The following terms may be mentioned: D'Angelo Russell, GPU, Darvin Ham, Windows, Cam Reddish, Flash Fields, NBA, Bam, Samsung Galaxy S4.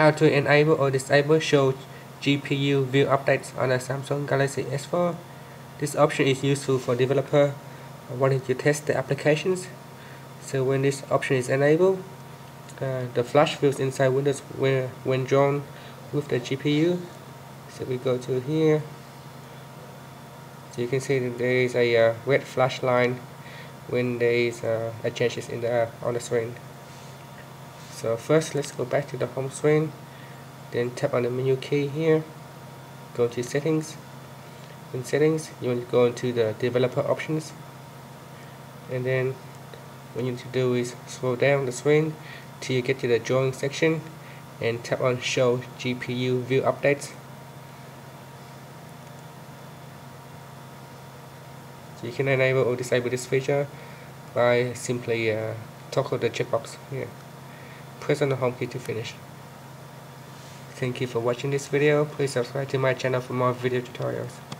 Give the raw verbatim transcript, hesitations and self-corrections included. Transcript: How to enable or disable show G P U view updates on a Samsung Galaxy S four. This option is useful for developer wanting to test the applications. So when this option is enabled, uh, the flash fields inside Windows where when drawn with the G P U. So we go to here. So you can see that there is a uh, red flash line when there is uh, a changes in the uh, on the screen. So first, let's go back to the home screen. Then tap on the menu key here. Go to settings. In settings, you want to go into the developer options. And then what you need to do is scroll down the screen till you get to the drawing section, and tap on Show G P U View Updates. So you can enable or disable this feature by simply uh, toggle the checkbox here. Press on the home key to finish. Thank you for watching this video. Please subscribe to my channel for more video tutorials.